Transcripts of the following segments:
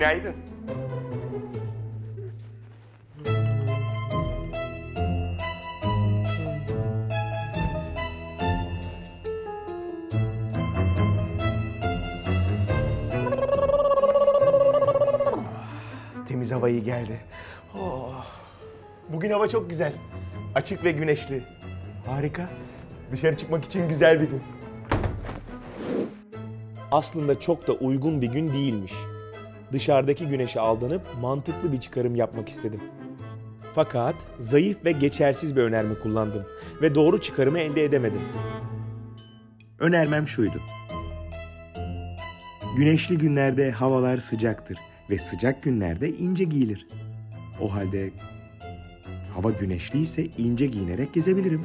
Günaydın. Temiz hava iyi geldi. Oh. Bugün hava çok güzel. Açık ve güneşli. Harika. Dışarı çıkmak için güzel bir gün. Aslında çok da uygun bir gün değilmiş. Dışarıdaki güneşe aldanıp mantıklı bir çıkarım yapmak istedim. Fakat zayıf ve geçersiz bir önerme kullandım ve doğru çıkarımı elde edemedim. Önermem şuydu. Güneşli günlerde havalar sıcaktır ve sıcak günlerde ince giyilir. O halde hava güneşliyse ince giyinerek gezebilirim.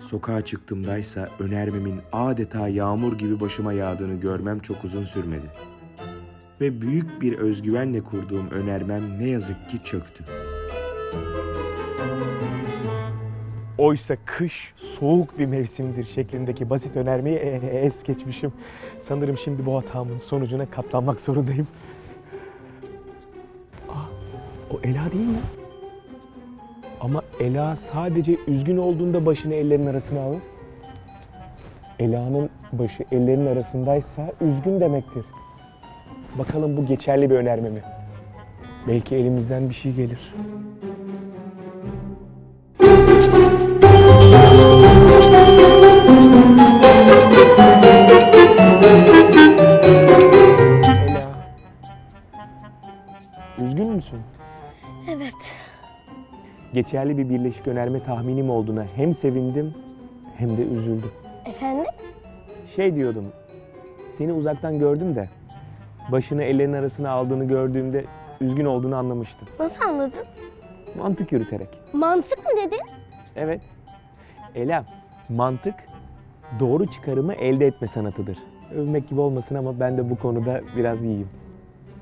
Sokağa çıktığımdaysa önermemin adeta yağmur gibi başıma yağdığını görmem çok uzun sürmedi. Ve büyük bir özgüvenle kurduğum önermem ne yazık ki çöktü. Oysa kış soğuk bir mevsimdir şeklindeki basit önermeyi es geçmişim. Sanırım şimdi bu hatamın sonucuna katlanmak zorundayım. Ah, o Ela değil mi? Ama Ela sadece üzgün olduğunda başını ellerinin arasına alır. Ela'nın başı ellerinin arasındaysa üzgün demektir. Bakalım bu geçerli bir önerme mi? Belki elimizden bir şey gelir. Ela, üzgün müsün? Evet. Geçerli bir birleşik önerme tahminim olduğuna hem sevindim hem de üzüldüm. Efendim? Şey diyordum, seni uzaktan gördüm de başını ellerin arasına aldığını gördüğümde üzgün olduğunu anlamıştım. Nasıl anladın? Mantık yürüterek. Mantık mı dedin? Evet. Ela, mantık doğru çıkarımı elde etme sanatıdır. Övmek gibi olmasın ama ben de bu konuda biraz iyiyim.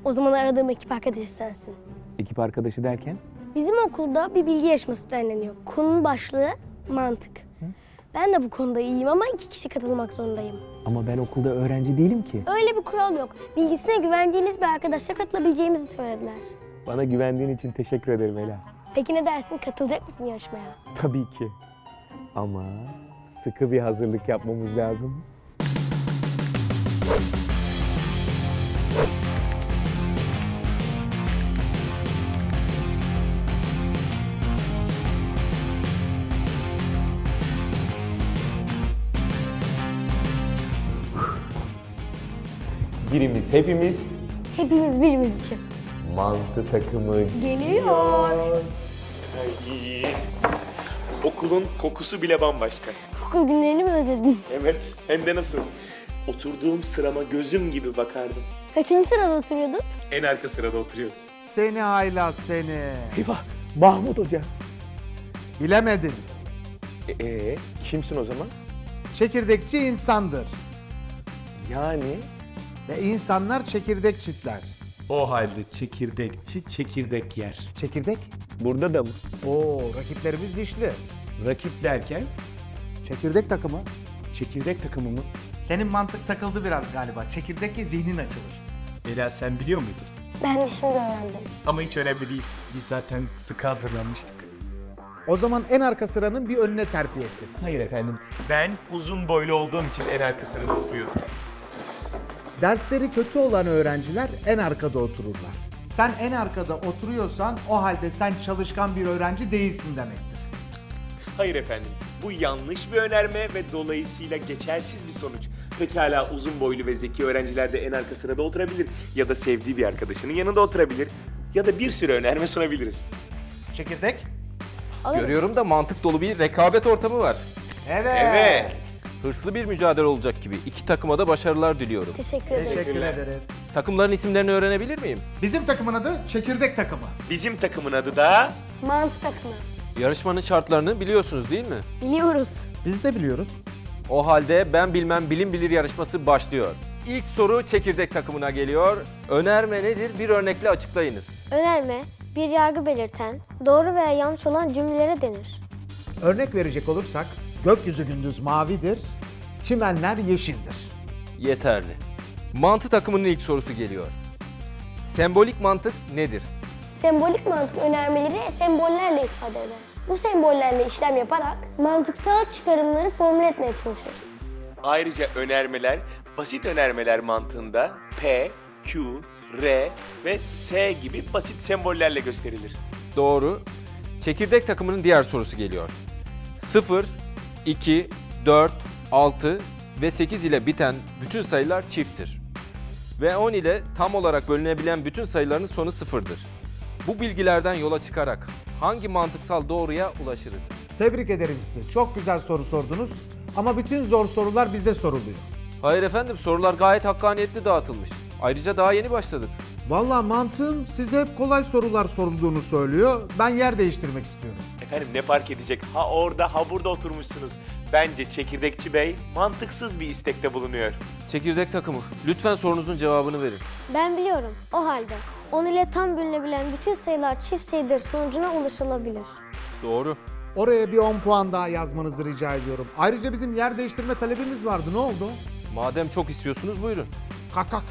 O zaman aradığım ekip arkadaşı sensin. Ekip arkadaşı derken? Bizim okulda bir bilgi yarışması düzenleniyor. Konunun başlığı mantık. Hı? Ben de bu konuda iyiyim ama 2 kişi katılmak zorundayım. Ama ben okulda öğrenci değilim ki. Öyle bir kural yok. Bilgisine güvendiğiniz bir arkadaşla katılabileceğimizi söylediler. Bana güvendiğin için teşekkür ederim Ela. Peki ne dersin? Katılacak mısın yarışmaya? Tabii ki. Ama sıkı bir hazırlık yapmamız lazım. Birimiz hepimiz. Hepimiz birimiz için. Mantı takımı geliyor. Ay, okulun kokusu bile bambaşka. Okul günlerini mi özledin? Evet, hem de nasıl. Oturduğum sırama gözüm gibi bakardım. Kaçıncı sırada oturuyordun? En arka sırada oturuyordum. Seni haylaz seni. Eyvah, Mahmut Hoca. Bilemedin. Kimsin o zaman? Çekirdekçi insandır. Yani? Ve insanlar çekirdek çitler. O halde çekirdekçi çekirdek yer. Çekirdek? Burada da mı? Oo, rakiplerimiz dişli. Rakip derken? Çekirdek takımı. Çekirdek takımı mı? Senin mantık takıldı biraz galiba. Çekirdekle zihnin açılır. Ela, sen biliyor muydun? Ben de şimdi öğrendim. Ama hiç önemli değil. Biz zaten sıkı hazırlanmıştık. O zaman en arka sıranın bir önüne terfi ettim. Hayır efendim. Ben uzun boylu olduğum için en arka sırada oturuyorum. Dersleri kötü olan öğrenciler en arkada otururlar. Sen en arkada oturuyorsan o halde sen çalışkan bir öğrenci değilsin demektir. Hayır efendim, bu yanlış bir önerme ve dolayısıyla geçersiz bir sonuç. Pekala uzun boylu ve zeki öğrenciler de en arka sırada oturabilir. Ya da sevdiği bir arkadaşının yanında oturabilir. Ya da bir sürü önerme sunabiliriz. Çekirdek. Görüyorum da mantık dolu bir rekabet ortamı var. Evet. Evet. Hırslı bir mücadele olacak gibi. 2 takıma da başarılar diliyorum. Teşekkür ederiz. Teşekkür ederiz. Takımların isimlerini öğrenebilir miyim? Bizim takımın adı Çekirdek Takımı. Bizim takımın adı da... Mantı Takımı. Yarışmanın şartlarını biliyorsunuz değil mi? Biliyoruz. Biz de biliyoruz. O halde Ben Bilmem Bilim Bilir yarışması başlıyor. İlk soru Çekirdek Takımına geliyor. Önerme nedir? Bir örnekle açıklayınız. Önerme, bir yargı belirten, doğru veya yanlış olan cümlelere denir. Örnek verecek olursak... Gökyüzü gündüz mavidir, çimenler yeşildir. Yeterli. Mantı takımının ilk sorusu geliyor. Sembolik mantık nedir? Sembolik mantık önermeleri sembollerle ifade eder. Bu sembollerle işlem yaparak mantıksal çıkarımları formüle etmeye çalışır. Ayrıca önermeler, basit önermeler mantığında P, Q, R ve S gibi basit sembollerle gösterilir. Doğru. Çekirdek takımının diğer sorusu geliyor. 0, 2, 4, 6 ve 8 ile biten bütün sayılar çifttir. Ve 10 ile tam olarak bölünebilen bütün sayıların sonu 0'dır. Bu bilgilerden yola çıkarak hangi mantıksal doğruya ulaşırız? Tebrik ederim sizi. Çok güzel soru sordunuz ama bütün zor sorular bize soruluyor. Hayır efendim, sorular gayet hakkaniyetli dağıtılmış. Ayrıca daha yeni başladık. Vallahi mantığım size hep kolay sorular sorulduğunu söylüyor. Ben yer değiştirmek istiyorum. Efendim ne fark edecek? Ha orada ha burada oturmuşsunuz. Bence Çekirdekçi Bey mantıksız bir istekte bulunuyor. Çekirdek takımı, lütfen sorunuzun cevabını verin. Ben biliyorum. O halde 10 ile tam bölünebilen bütün sayılar çift sayıdır sonucuna ulaşılabilir. Doğru. Oraya bir 10 puan daha yazmanızı rica ediyorum. Ayrıca bizim yer değiştirme talebimiz vardı. Ne oldu? Madem çok istiyorsunuz buyurun. Kalk kalk.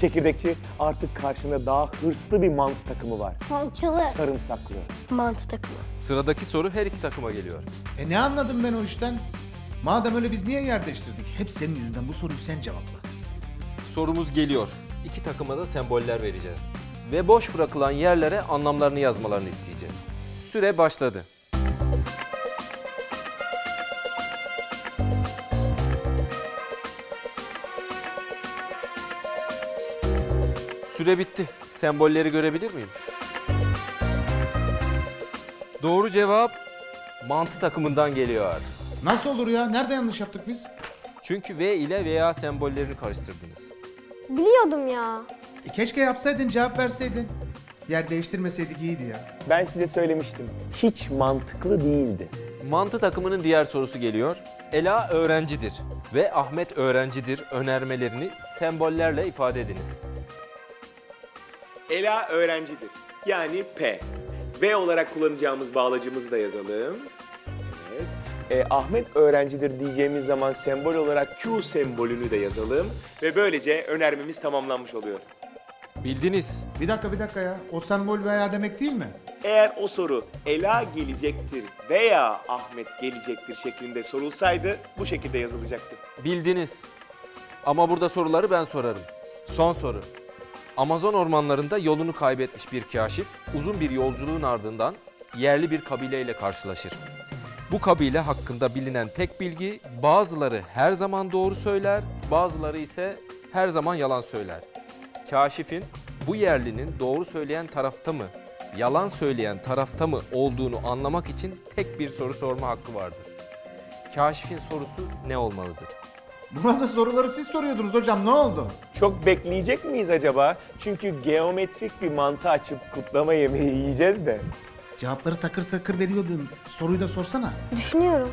Çekirdekçi, artık karşında daha hırslı bir mantı takımı var. Salçalı. Sarımsaklı. Mantı takımı. Sıradaki soru her iki takıma geliyor. E ne anladım ben o işten? Madem öyle biz niye yer değiştirdik? Hep senin yüzünden, bu soruyu sen cevapla. Sorumuz geliyor. İki takıma da semboller vereceğiz. Ve boş bırakılan yerlere anlamlarını yazmalarını isteyeceğiz. Süre başladı. Süre bitti. Sembolleri görebilir miyim? Doğru cevap mantı takımından geliyor. Nasıl olur ya? Nerede yanlış yaptık biz? Çünkü V ile veya sembollerini karıştırdınız. Biliyordum ya. Keşke yapsaydın, cevap verseydin. Yer değiştirmeseydik iyiydi ya. Ben size söylemiştim. Hiç mantıklı değildi. Mantı takımının diğer sorusu geliyor. Ela öğrencidir ve Ahmet öğrencidir önermelerini sembollerle ifade ediniz. Ela öğrencidir. Yani P. V olarak kullanacağımız bağlacımızı da yazalım. Evet. Ahmet öğrencidir diyeceğimiz zaman sembol olarak Q sembolünü de yazalım. Ve böylece önermemiz tamamlanmış oluyor. Bildiniz. Bir dakika ya. O sembol veya demek değil mi? Eğer o soru Ela gelecektir veya Ahmet gelecektir şeklinde sorulsaydı bu şekilde yazılacaktı. Bildiniz. Ama burada soruları ben sorarım. Son soru. Amazon ormanlarında yolunu kaybetmiş bir kaşif, uzun bir yolculuğun ardından yerli bir kabileyle karşılaşır. Bu kabile hakkında bilinen tek bilgi, bazıları her zaman doğru söyler, bazıları ise her zaman yalan söyler. Kaşifin bu yerlinin doğru söyleyen tarafta mı, yalan söyleyen tarafta mı olduğunu anlamak için tek bir soru sorma hakkı vardır. Kaşifin sorusu ne olmalıdır? Burada soruları siz soruyordunuz hocam, ne oldu? Çok bekleyecek miyiz acaba? Çünkü geometrik bir mantı açıp kutlama yemeği yiyeceğiz de. Cevapları takır takır veriyordun. Soruyu da sorsana. Düşünüyorum.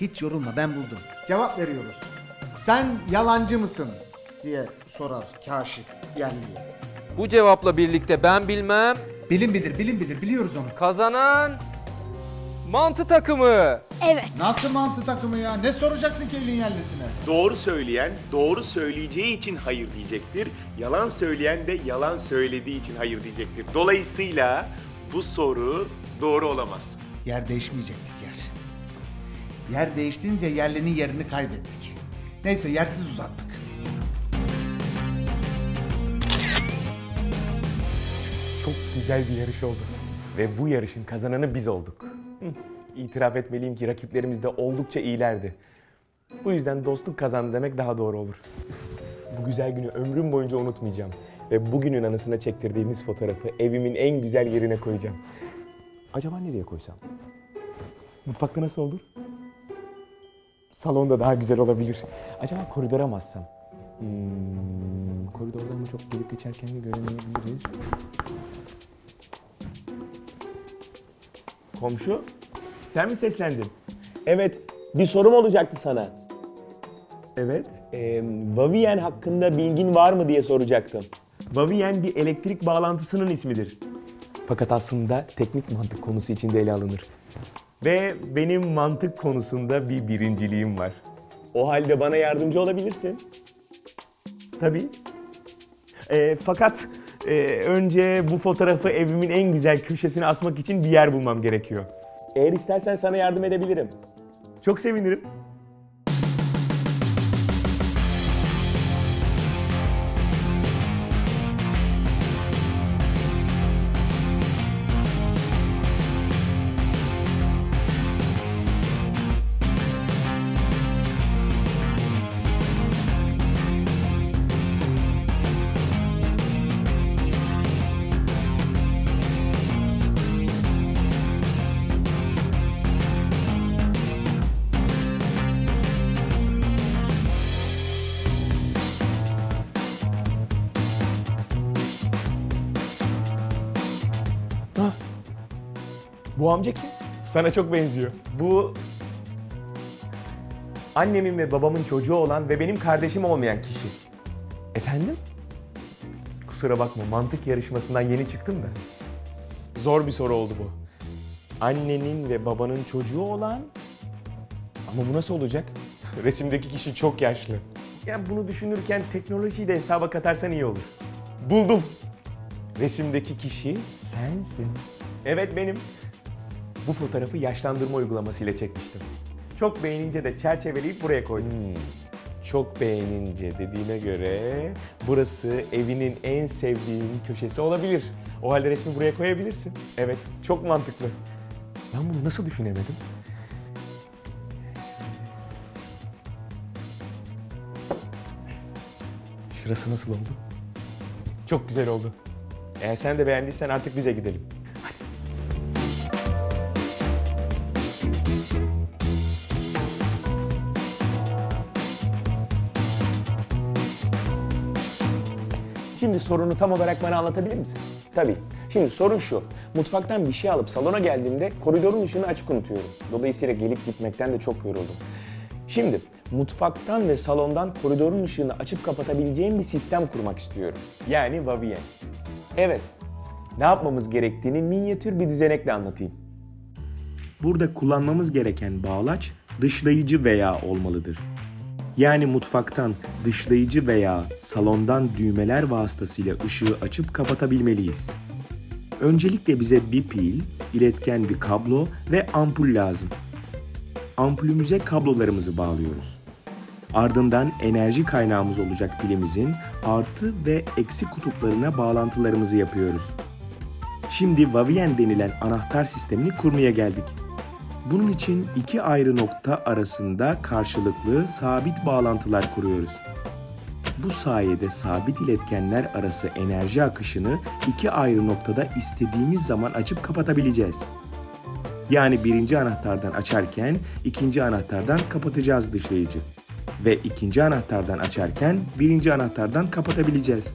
Hiç yorulma, ben buldum. Cevap veriyoruz. Sen yalancı mısın diye sorar kaşif yerliye. Bu cevapla birlikte ben bilmem. Bilim bilir, biliyoruz onu. Kazanan mantı takımı. Evet. Nasıl mantı takımı ya? Ne soracaksın ki elin yerlisine? Doğru söyleyen, doğru söyleyeceği için hayır diyecektir. Yalan söyleyen de yalan söylediği için hayır diyecektir. Dolayısıyla bu soru doğru olamaz. Yer değişmeyecektik yer. Yer değiştirince yerlinin yerini kaybettik. Neyse, yersiz uzattık. Çok güzel bir yarış oldu. Ve bu yarışın kazananı biz olduk. İtiraf etmeliyim ki rakiplerimiz de oldukça iyilerdi. Bu yüzden dostluk kazandı demek daha doğru olur. Bu güzel günü ömrüm boyunca unutmayacağım. Ve bugünün anısına çektirdiğimiz fotoğrafı evimin en güzel yerine koyacağım. Acaba nereye koysam? Mutfakta nasıl olur? Salonda daha güzel olabilir. Acaba koridora mı assam? Koridordan mı çok gelip geçerken göremeyebiliriz. Komşu, sen mi seslendin? Evet, bir sorum olacaktı sana. Evet. Vavien hakkında bilgin var mı diye soracaktım. Vavien bir elektrik bağlantısının ismidir. Fakat aslında teknik mantık konusu içinde ele alınır. Ve benim mantık konusunda bir birinciliğim var. O halde bana yardımcı olabilirsin. Tabii. Fakat önce bu fotoğrafı evimin en güzel köşesine asmak için bir yer bulmam gerekiyor. Eğer istersen sana yardım edebilirim. Çok sevinirim. Bu amca kim? Sana çok benziyor. Bu annemin ve babamın çocuğu olan ve benim kardeşim olmayan kişi. Efendim? Kusura bakma, mantık yarışmasından yeni çıktım da. Zor bir soru oldu bu. Annenin ve babanın çocuğu olan... Ama bu nasıl olacak? Resimdeki kişi çok yaşlı. Ya bunu düşünürken teknolojiyi de hesaba katarsan iyi olur. Buldum. Resimdeki kişi sensin. Evet, benim. Bu fotoğrafı yaşlandırma uygulamasıyla çekmiştim. Çok beğenince de çerçeveleyip buraya koydum. Çok beğenince dediğine göre burası evinin en sevdiğin köşesi olabilir. O halde resmi buraya koyabilirsin. Evet, çok mantıklı. Ben bunu nasıl düşünemedim? Şurası nasıl oldu? Çok güzel oldu. Eğer sen de beğendiysen artık bize gidelim. Şimdi sorunu tam olarak bana anlatabilir misin? Tabii. Şimdi sorun şu. Mutfaktan bir şey alıp salona geldiğimde koridorun ışığını açık unutuyorum. Dolayısıyla gelip gitmekten de çok yoruldum. Şimdi mutfaktan ve salondan koridorun ışığını açıp kapatabileceğim bir sistem kurmak istiyorum. Yani Vavien. Evet. Ne yapmamız gerektiğini minyatür bir düzenekle anlatayım. Burada kullanmamız gereken bağlaç dışlayıcı veya olmalıdır. Yani mutfaktan dışlayıcı veya salondan düğmeler vasıtasıyla ışığı açıp kapatabilmeliyiz. Öncelikle bize bir pil, iletken bir kablo ve ampul lazım. Ampulümüze kablolarımızı bağlıyoruz. Ardından enerji kaynağımız olacak pilimizin artı ve eksi kutuplarına bağlantılarımızı yapıyoruz. Şimdi Vavien denilen anahtar sistemini kurmaya geldik. Bunun için iki ayrı nokta arasında karşılıklı sabit bağlantılar kuruyoruz. Bu sayede sabit iletkenler arası enerji akışını iki ayrı noktada istediğimiz zaman açıp kapatabileceğiz. Yani birinci anahtardan açarken ikinci anahtardan kapatacağız dışlayıcı. Ve ikinci anahtardan açarken birinci anahtardan kapatabileceğiz.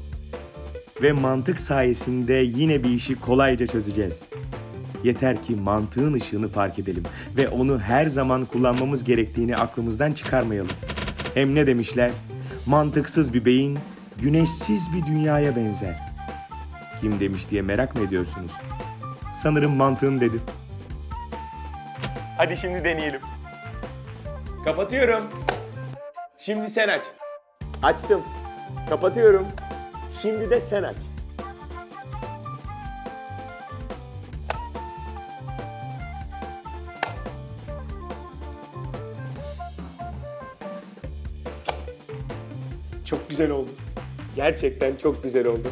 Ve mantık sayesinde yine bir işi kolayca çözeceğiz. Yeter ki mantığın ışığını fark edelim ve onu her zaman kullanmamız gerektiğini aklımızdan çıkarmayalım. Hem ne demişler? Mantıksız bir beyin, güneşsiz bir dünyaya benzer. Kim demiş diye merak mı ediyorsunuz? Sanırım mantığım dedi. Hadi şimdi deneyelim. Kapatıyorum. Şimdi sen aç. Açtım. Kapatıyorum. Şimdi de sen aç. Çok güzel oldu. Gerçekten çok güzel oldu.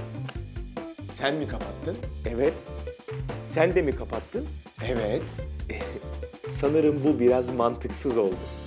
Sen mi kapattın? Evet. Sen de mi kapattın? Evet. Sanırım bu biraz mantıksız oldu.